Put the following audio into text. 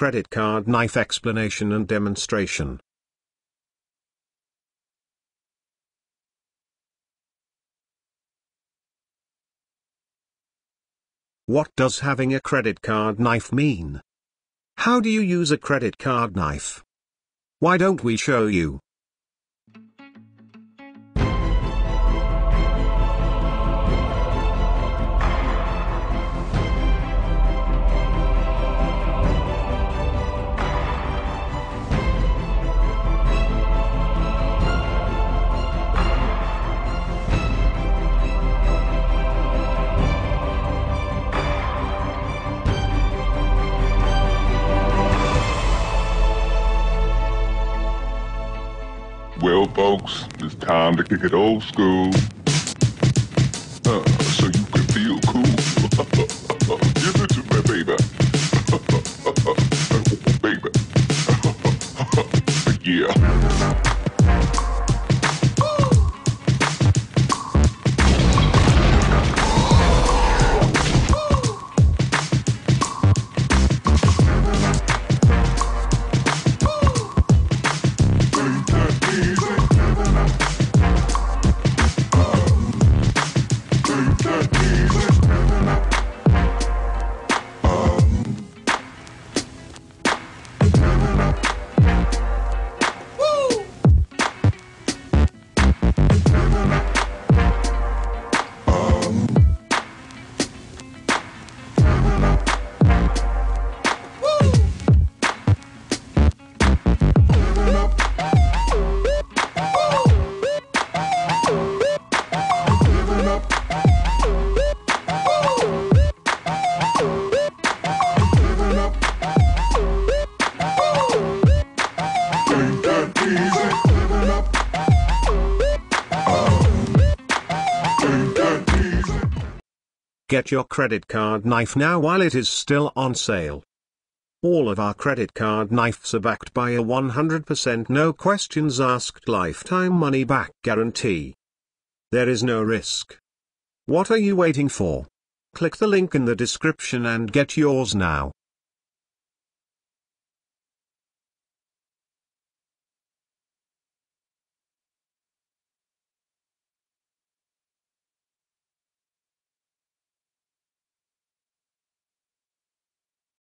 Credit card knife explanation and demonstration. What does having a credit card knife mean? How do you use a credit card knife? Why don't we show you? Well, folks, it's time to kick it old school, so you can feel cool. Give it to me, baby, baby, Get your credit card knife now while it is still on sale. All of our credit card knives are backed by a 100% no questions asked lifetime money back guarantee. There is no risk. What are you waiting for? Click the link in the description and get yours now.